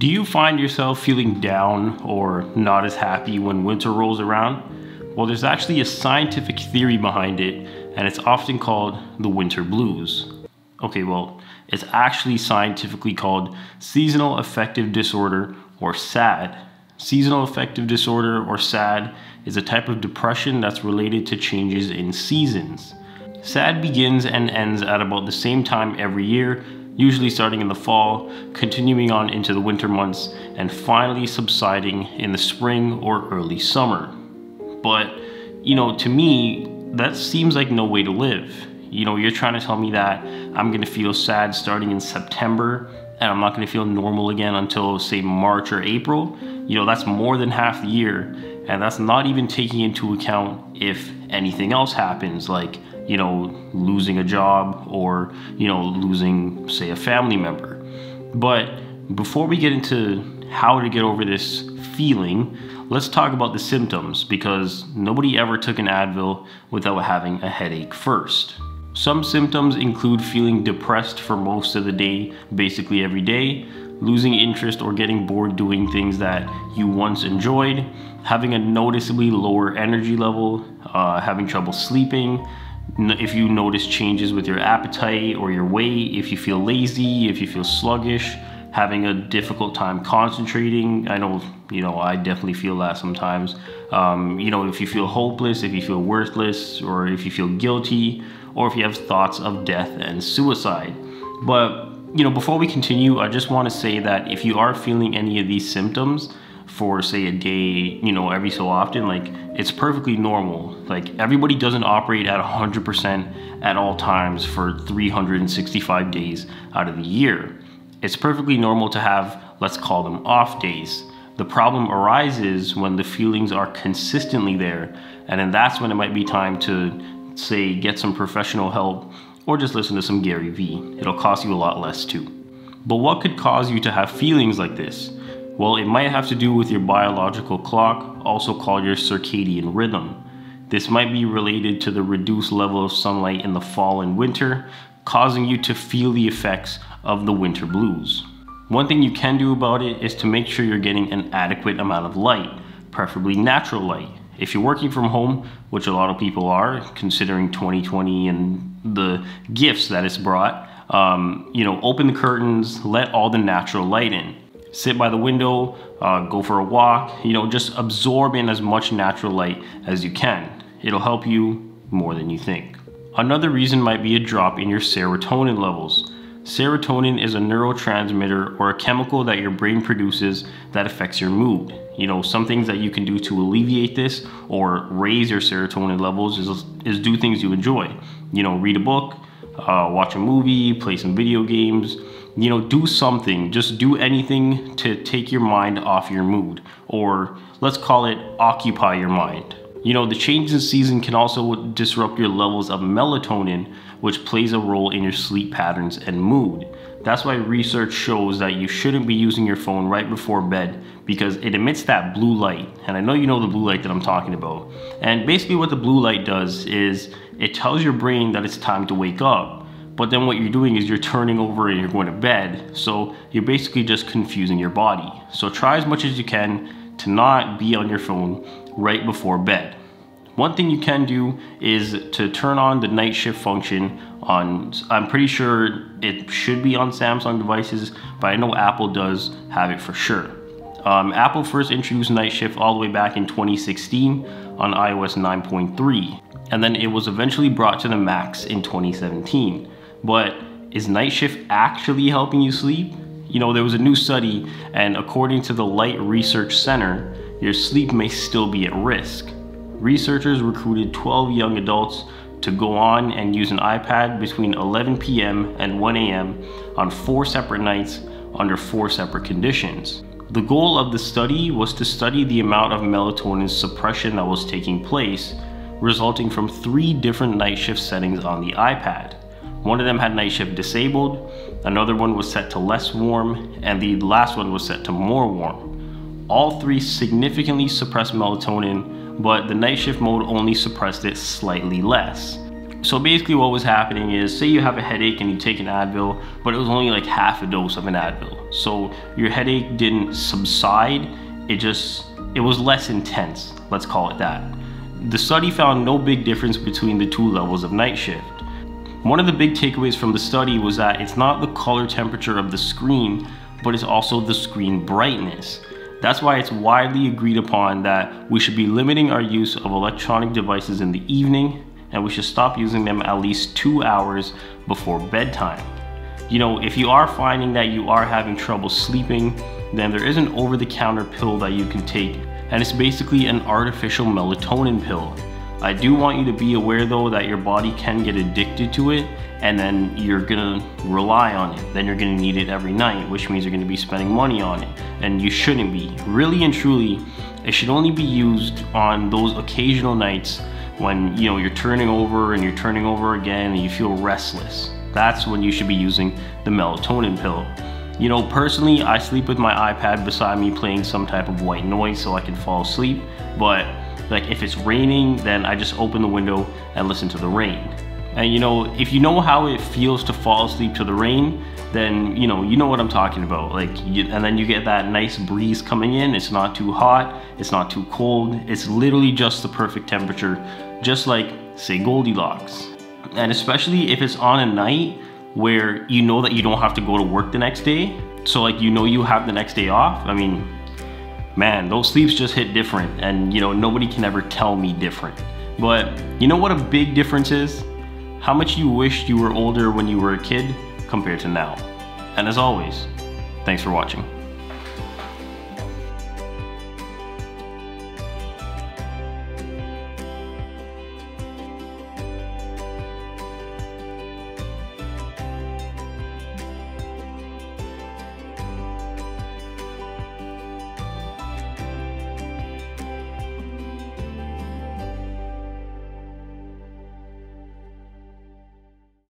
Do you find yourself feeling down or not as happy when winter rolls around? Well, there's actually a scientific theory behind it, and it's often called the winter blues. Okay, well, it's actually scientifically called seasonal affective disorder, or SAD. Seasonal affective disorder, or SAD, is a type of depression that's related to changes in seasons. SAD begins and ends at about the same time every year, usually starting in the fall, continuing on into the winter months, and finally subsiding in the spring or early summer. But, you know, to me, that seems like no way to live. You know, you're trying to tell me that I'm gonna feel sad starting in September, and I'm not gonna feel normal again until, say, March or April. You know, that's more than half the year, and that's not even taking into account if anything else happens, like, you know, losing a job or, you know, losing, say, a family member. But before we get into how to get over this feeling, let's talk about the symptoms, because nobody ever took an Advil without having a headache first. Some symptoms include feeling depressed for most of the day, basically every day, losing interest or getting bored doing things that you once enjoyed, having a noticeably lower energy level, having trouble sleeping, if you notice changes with your appetite or your weight, if you feel lazy, if you feel sluggish, having a difficult time concentrating. I know, you know, I definitely feel that sometimes. You know, if you feel hopeless, if you feel worthless, or if you feel guilty, or if you have thoughts of death and suicide. But, you know, before we continue, I just want to say that if you are feeling any of these symptoms for, say, a day, you know, every so often, like, it's perfectly normal. Like, everybody doesn't operate at 100% at all times for 365 days out of the year. It's perfectly normal to have, let's call them, off days. The problem arises when the feelings are consistently there, and then that's when it might be time to, say, get some professional help or just listen to some Gary Vee. It'll cost you a lot less too. But what could cause you to have feelings like this? Well, it might have to do with your biological clock, also called your circadian rhythm. This might be related to the reduced level of sunlight in the fall and winter, causing you to feel the effects of the winter blues. One thing you can do about it is to make sure you're getting an adequate amount of light, preferably natural light. If you're working from home, which a lot of people are, considering 2020 and the gifts that it's brought, you know, open the curtains, let all the natural light in. Sit by the window, go for a walk, you know, just absorb in as much natural light as you can. It'll help you more than you think. Another reason might be a drop in your serotonin levels. Serotonin is a neurotransmitter, or a chemical that your brain produces that affects your mood. You know, some things that you can do to alleviate this or raise your serotonin levels is do things you enjoy. You know, read a book, watch a movie, play some video games, you know, do something, just do anything to take your mind off your mood, or let's call it occupy your mind. You know, the change in season can also disrupt your levels of melatonin, which plays a role in your sleep patterns and mood. That's why research shows that you shouldn't be using your phone right before bed, because it emits that blue light. And I know you know the blue light that I'm talking about. And basically what the blue light does is it tells your brain that it's time to wake up. But then what you're doing is you're turning over and you're going to bed. So you're basically just confusing your body. So try as much as you can to not be on your phone right before bed. One thing you can do is to turn on the night shift function on, I'm pretty sure it should be on Samsung devices, but I know Apple does have it for sure. Apple first introduced night shift all the way back in 2016 on iOS 9.3, and then it was eventually brought to the Macs in 2017. But is night shift actually helping you sleep? You know, there was a new study, and according to the Light Research Center, your sleep may still be at risk. Researchers recruited 12 young adults to go on and use an iPad between 11 p.m. and 1 a.m. on 4 separate nights under 4 separate conditions. The goal of the study was to study the amount of melatonin suppression that was taking place, resulting from 3 different night shift settings on the iPad. One of them had night shift disabled, another one was set to less warm, and the last one was set to more warm. All 3 significantly suppressed melatonin, but the night shift mode only suppressed it slightly less. So basically what was happening is, say you have a headache and you take an Advil, but it was only like half a dose of an Advil. So your headache didn't subside, it was less intense, let's call it that. The study found no big difference between the two levels of night shift. One of the big takeaways from the study was that it's not the color temperature of the screen, but it's also the screen brightness. That's why it's widely agreed upon that we should be limiting our use of electronic devices in the evening, and we should stop using them at least 2 hours before bedtime. You know, if you are finding that you are having trouble sleeping, then there is an over-the-counter pill that you can take, and it's basically an artificial melatonin pill. I do want you to be aware though that your body can get addicted to it, and then you're gonna rely on it. Then you're gonna need it every night, which means you're gonna be spending money on it, and you shouldn't be. Really and truly, it should only be used on those occasional nights when you know you're turning over and you're turning over again and you feel restless. That's when you should be using the melatonin pill. You know, personally, I sleep with my iPad beside me playing some type of white noise so I can fall asleep, but like if it's raining, then I just open the window and listen to the rain. And you know, if you know how it feels to fall asleep to the rain, then you know what I'm talking about. Like, and then you get that nice breeze coming in. It's not too hot, it's not too cold. It's literally just the perfect temperature, just like say Goldilocks. And especially if it's on a night where you know that you don't have to go to work the next day. So like, you know, you have the next day off. I mean, man, those sleeps just hit different, and you know, nobody can ever tell me different. But you know what a big difference is? How much you wished you were older when you were a kid compared to now. And as always, thanks for watching.